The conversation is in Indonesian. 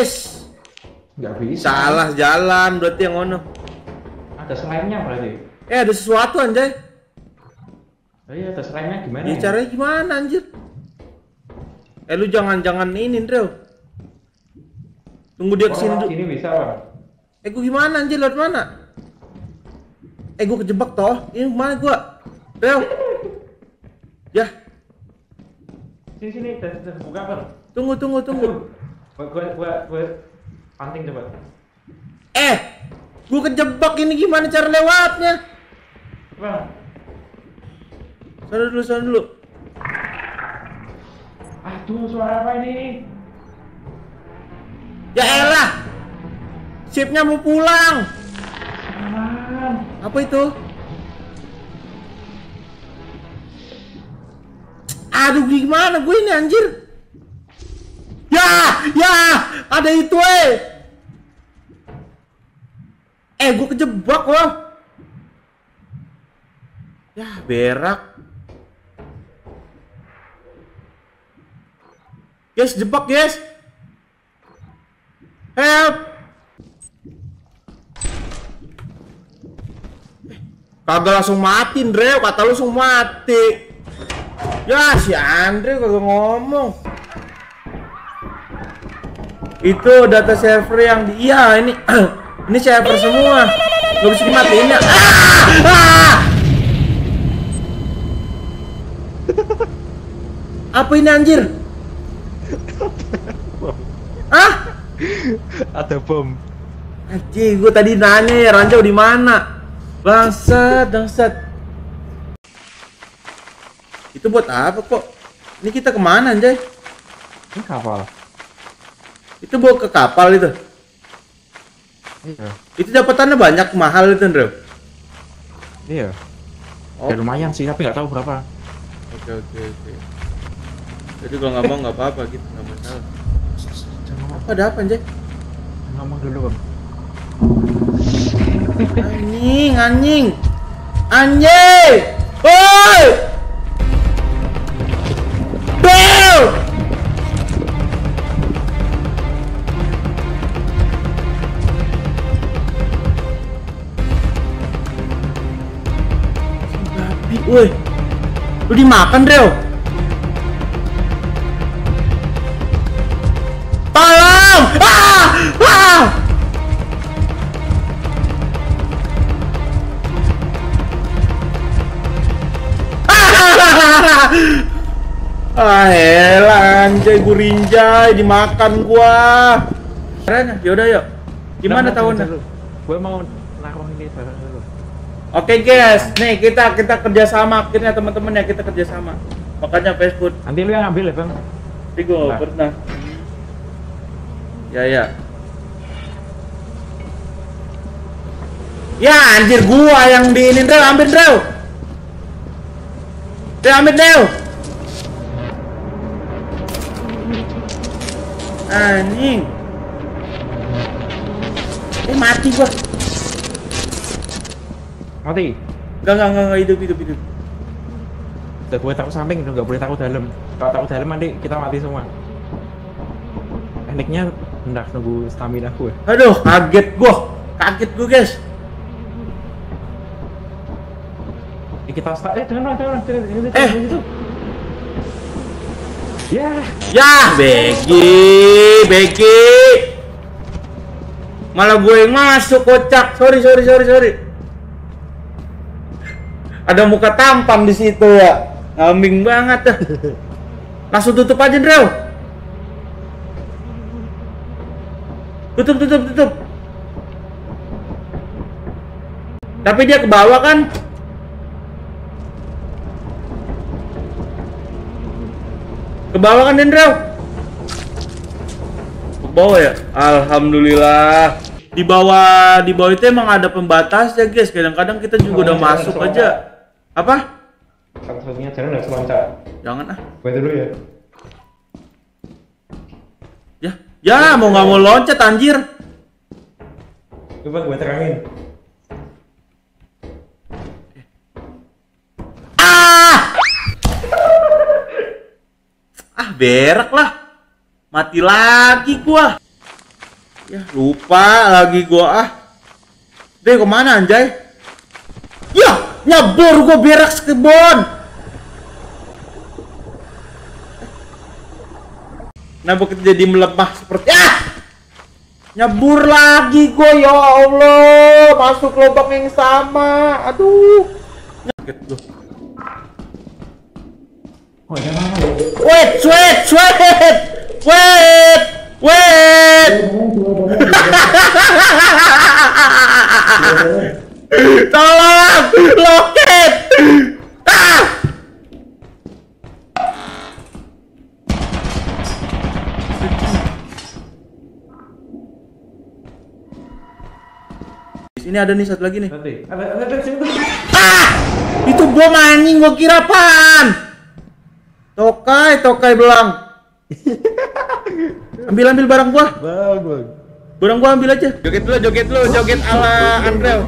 guys. Nggak bisa. Salah jalan berarti yang ono. Ada slime-nya berarti. Eh ada sesuatu anjay. Oh iya ada slime-nya gimana? Ya, caranya gimana anjir? Eh lu jangan-jangan ini Drew. Tunggu dia kesini dulu. Sini bisa bang. Eh gua gimana anjir lewat mana? Eh gua kejebak toh. Ini mana gua? Drew. Yah. Sini buka bang. Tunggu. Gua panting coba. Eh, gua kejebak ini gimana cara lewatnya? Bang. Sana dulu. Aduh, suara apa ini? Ya elah. Shipnya mau pulang. Aman. Apa itu? Aduh, gimana gue ini anjir? Ya, ada itu eh gue kejebak loh. Ya, berak. Guys, jebak guys. Help. Kagak langsung mati, Andre. Kata lu langsung mati. Ya, si Andre kagak ngomong. Itu data server yang di... Iya ini ini server semua. Gak bisa dimatiin ya. Apa ini anjir? Ah? Ada bom. Anjir, gue tadi nanya ranjau di mana? Bangsat. Itu buat apa kok? Ini kita kemana anjay? Ini kapal. Itu bawa ke kapal itu. Iya. Itu dapatannya banyak, mahal itu, Ndro. Iya. Oh. Ya lumayan sih, tapi nggak tahu berapa. Oke. Jadi kalau nggak mau nggak apa-apa gitu, nggak masalah. Apa anjay? Ngomong dulu, Bang. Anjing. Anjay! Woi! Bel! Woi, lu dimakan Reo. Tolong! Ah! Elah anjay, gua rinjai dimakan gua. Caranya? Yaudah yuk. Gimana tahunnya? Gue mau naruh ini barang dulu. Oke guys, nih kita kerjasama akhirnya teman-teman ya, kita kerjasama. Makanya Facebook. Nanti lu yang ambil ya bang. Tigo pernah. Ya anjir gua yang diinin Drew, ambil Drew. Anjing. Mati gua. Mati? Enggak, hidup. Udah gue taruh samping, udah gak boleh taruh dalam. Kalau taruh dalam nanti kita mati semua. Tekniknya hendak nunggu stamina gue. Aduh, kaget gue guys. Ini kita start, jangan Ya, Beki. Malah gue yang masuk kocak, sorry. Ada muka tampan di situ ya, ngambing banget. Langsung tutup aja Drew. Tutup. Tapi dia ke bawah kan? Drew? Ke bawah ya? Alhamdulillah. Di bawah itu emang ada pembatasnya guys. Kadang-kadang kita juga udah masuk aja. Apa? Satu-satunya jalan harus loncat. Jangan ah. Gue dulu ya. Ya, mau nggak mau loncat anjir. Coba gue terangin. Berak lah. Mati lagi gua. Ya, lupa lagi gua ah. Deh, kemana anjay? Yah, nyebur gua berak sekebon. Kenapa kita jadi melemah seperti ah? Nyebur lagi gua, ya Allah, masuk lubang yang sama. Aduh. Nyakit gua. Wait. Tolong, loket. Ah. Ini ada nih satu lagi nih. Ah, itu bom anjing, gua kira apaan? Tokai belang. Ambil barang gua. Barang gua ambil aja. Joget ala Andrel.